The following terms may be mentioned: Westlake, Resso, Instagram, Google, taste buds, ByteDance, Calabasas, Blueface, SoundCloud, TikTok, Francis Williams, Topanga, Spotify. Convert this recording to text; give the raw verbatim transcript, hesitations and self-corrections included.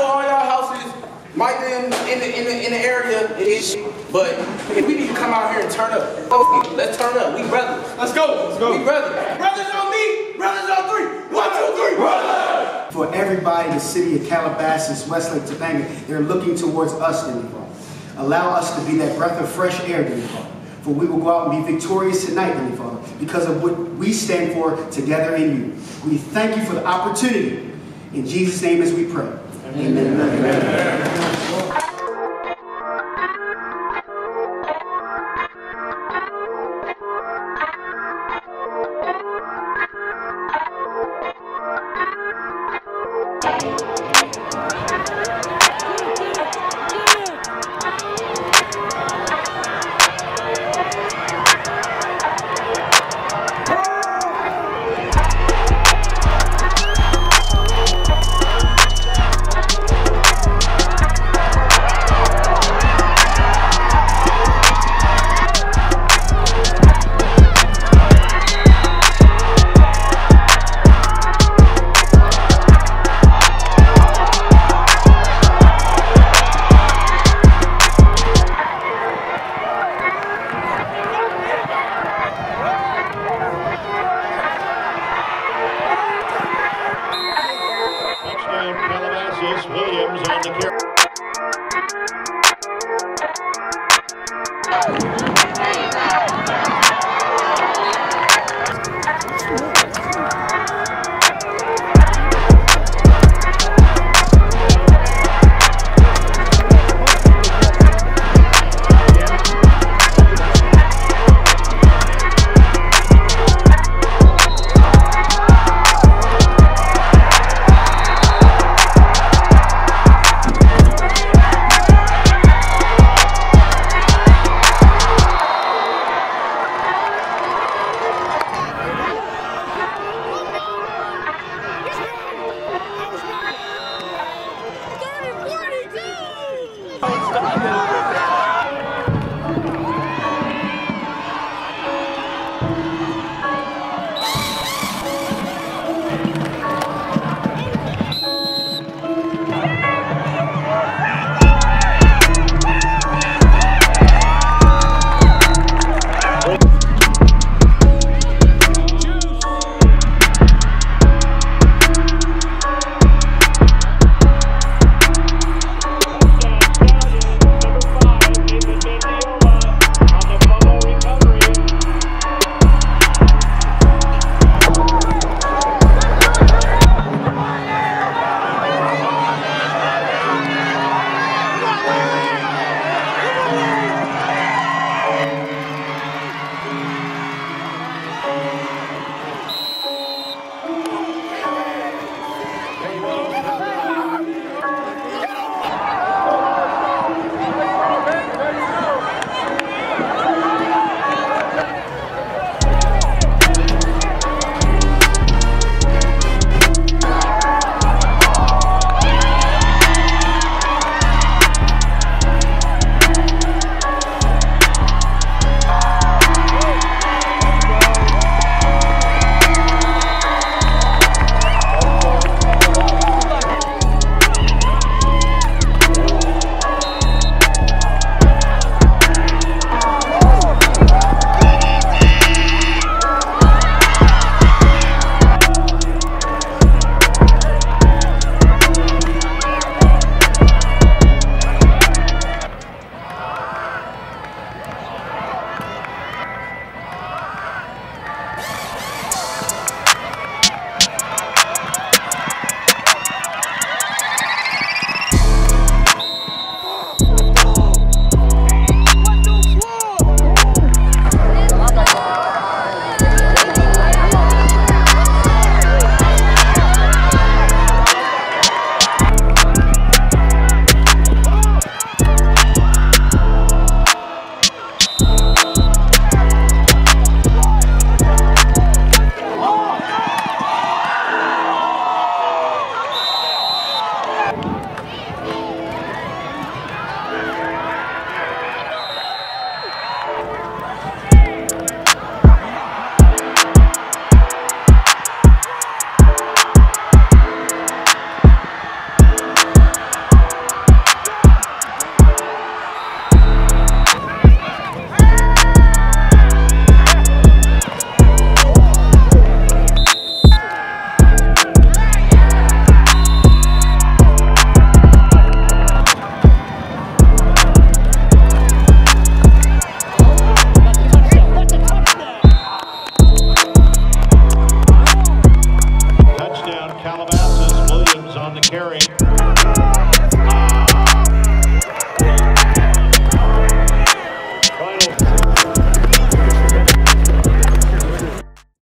know all y'all houses might be in the, in the, in the, in the area ish, but we need to come out here and turn up. Let's turn up. We brothers. Let's go. Let's go. We brothers. Brothers on me. Brothers on three. One, two, three. Brothers. For everybody in the city of Calabasas, Westlake, Topanga, they're looking towards us, Denver. Allow us to be that breath of fresh air, Denver. For we will go out and be victorious tonight, Heavenly Father, because of what we stand for together in you. We thank you for the opportunity. In Jesus' name as we pray. Amen. Amen. Amen. Amen. Francis Williams on the carry.